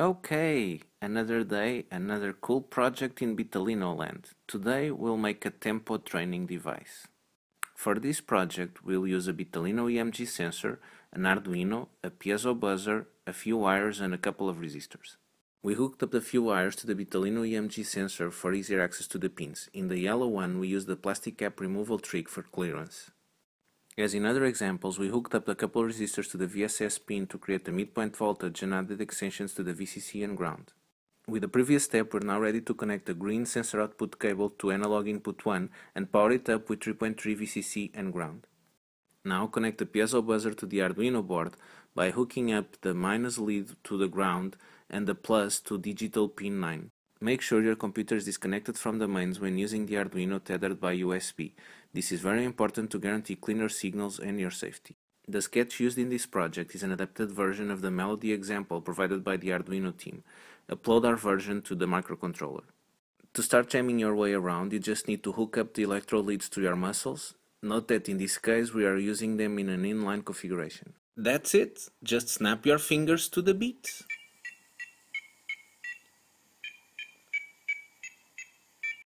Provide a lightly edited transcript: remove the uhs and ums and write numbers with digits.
Okay, another day, another cool project in BITalino land. Today we'll make a tempo training device. For this project we'll use a BITalino EMG sensor, an Arduino, a piezo buzzer, a few wires and a couple of resistors. We hooked up the few wires to the BITalino EMG sensor for easier access to the pins. In the yellow one we used the plastic cap removal trick for clearance. As in other examples, we hooked up a couple of resistors to the VSS pin to create a midpoint voltage and added extensions to the VCC and ground. With the previous step, we're now ready to connect the green sensor output cable to analog input 1 and power it up with 3.3 VCC and ground. Now connect the piezo buzzer to the Arduino board by hooking up the minus lead to the ground and the plus to digital pin 9. Make sure your computer is disconnected from the mains when using the Arduino tethered by USB. This is very important to guarantee cleaner signals and your safety. The sketch used in this project is an adapted version of the melody example provided by the Arduino team. Upload our version to the microcontroller. To start jamming your way around, you just need to hook up the electrode leads to your muscles. Note that in this case we are using them in an inline configuration. That's it! Just snap your fingers to the beat!